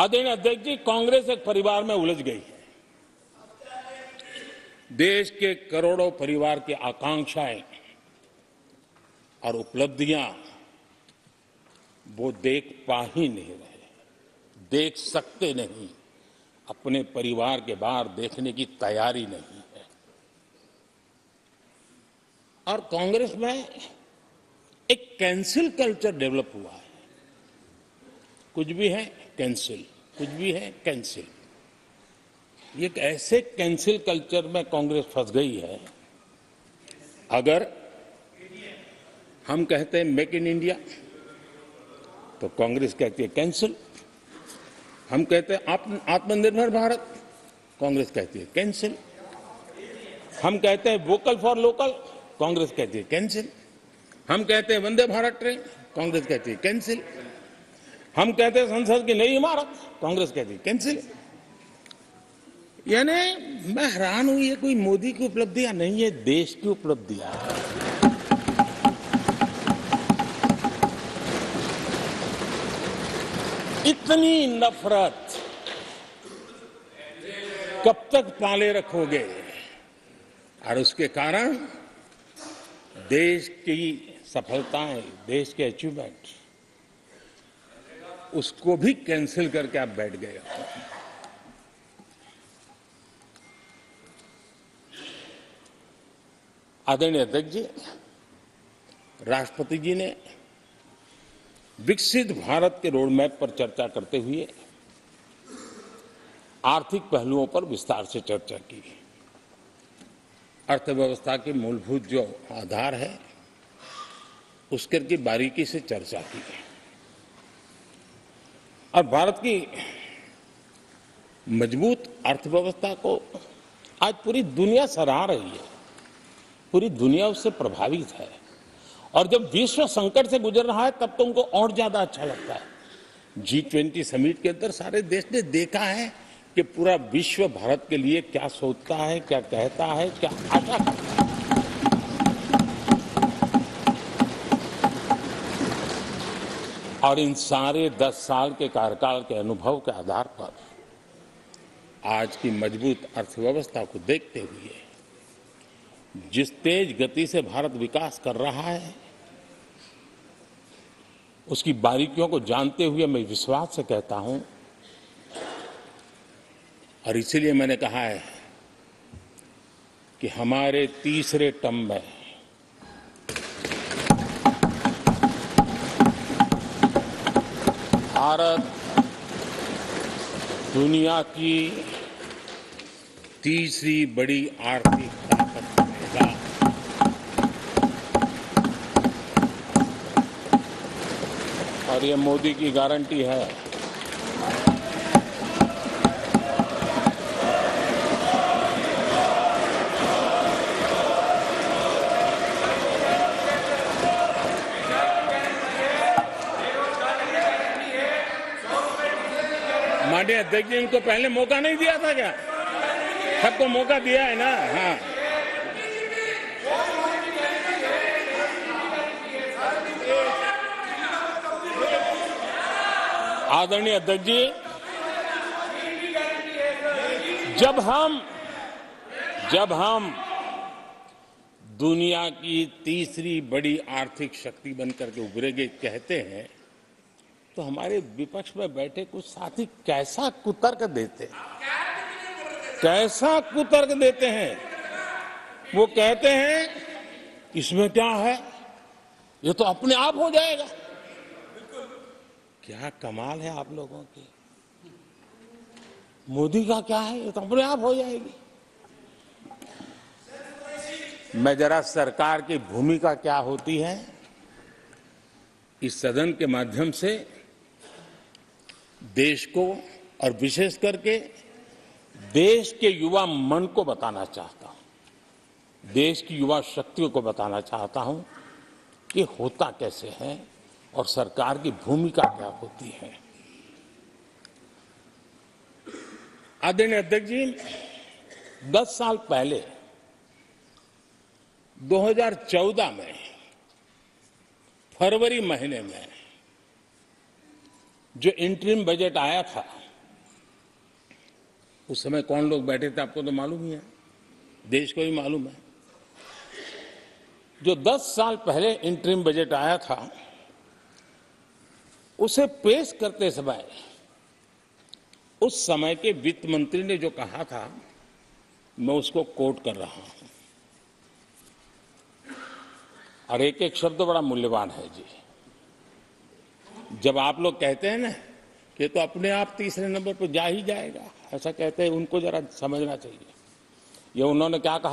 आदरणीय अध्यक्ष जी, कांग्रेस एक परिवार में उलझ गई है। देश के करोड़ों परिवार की आकांक्षाएं और उपलब्धियां वो देख पा ही नहीं रहे, देख सकते नहीं, अपने परिवार के बाहर देखने की तैयारी नहीं है। और कांग्रेस में एक कैंसिल कल्चर डेवलप हुआ है। कुछ भी है कैंसिल, कुछ भी है कैंसिल। एक ऐसे कैंसिल कल्चर में कांग्रेस फंस गई है। अगर हम कहते हैं मेक इन इंडिया तो कांग्रेस कहती है कैंसिल। हम कहते हैं आत्मनिर्भर भारत, कांग्रेस कहती है कैंसिल। हम कहते हैं वोकल फॉर लोकल, कांग्रेस कहती है कैंसिल। हम कहते हैं वंदे भारत ट्रेन, कांग्रेस कहती है कैंसिल। हम कहते हैं संसद की नई इमारत, कांग्रेस कहती है कैंसिल। यानी मैं हैरान हूं, ये कोई मोदी की उपलब्धियां नहीं है, देश की उपलब्धियां। इतनी नफरत कब तक पाले रखोगे? और उसके कारण देश की सफलताएं, देश के अचीवमेंट, उसको भी कैंसिल करके आप बैठ गए। आदरणीय अध्यक्ष जी, राष्ट्रपति जी ने विकसित भारत के रोडमैप पर चर्चा करते हुए आर्थिक पहलुओं पर विस्तार से चर्चा की। अर्थव्यवस्था के मूलभूत जो आधार है उसकी बारीकी से चर्चा की और भारत की मजबूत अर्थव्यवस्था को आज पूरी दुनिया सराह रही है, पूरी दुनिया उससे प्रभावित है। और जब विश्व संकट से गुजर रहा है तब तो उनको और ज्यादा अच्छा लगता है। G20 समिट के अंदर सारे देश ने देखा है कि पूरा विश्व भारत के लिए क्या सोचता है, क्या कहता है, क्या आशा करता है। और इन सारे 10 साल के कार्यकाल के अनुभव के आधार पर आज की मजबूत अर्थव्यवस्था को देखते हुए जिस तेज गति से भारत विकास कर रहा है उसकी बारीकियों को जानते हुए मैं विश्वास से कहता हूं, और इसीलिए मैंने कहा है कि हमारे तीसरे टर्म में भारत दुनिया की तीसरी बड़ी आर्थिक और ये मोदी की गारंटी है। माननीय अध्यक्ष जी, इनको पहले मौका नहीं दिया था क्या? सबको मौका दिया है ना। हाँ, आदरणीय अध्यक्ष जी, जब हम दुनिया की तीसरी बड़ी आर्थिक शक्ति बनकर के उभरेंगे कहते हैं तो हमारे विपक्ष में बैठे कुछ साथी कैसा कुतर्क देते हैं। वो कहते हैं इसमें क्या है, ये तो अपने आप हो जाएगा। क्या कमाल है आप लोगों की। मोदी का क्या है, ये तो अपने आप हो जाएगी। मैं जरा सरकार की भूमिका क्या होती है इस सदन के माध्यम से देश को और विशेष करके देश के युवा मन को बताना चाहता हूं, देश की युवा शक्तियों को बताना चाहता हूं कि होता कैसे है और सरकार की भूमिका क्या होती है। आदरणीय अध्यक्ष जी, 10 साल पहले 2014 में फरवरी महीने में जो इंटरिम बजट आया था उस समय कौन लोग बैठे थे आपको तो मालूम ही है, देश को भी मालूम है। जो 10 साल पहले इंटरिम बजट आया था, उसे पेश करते समय उस समय के वित्त मंत्री ने जो कहा था मैं उसको कोट कर रहा हूं, और एक एक शब्द बड़ा मूल्यवान है जी। जब आप लोग कहते हैं ना कि तो अपने आप तीसरे नंबर पर जा ही जाएगा, ऐसा कहते हैं, उनको जरा समझना चाहिए ये उन्होंने क्या कहा।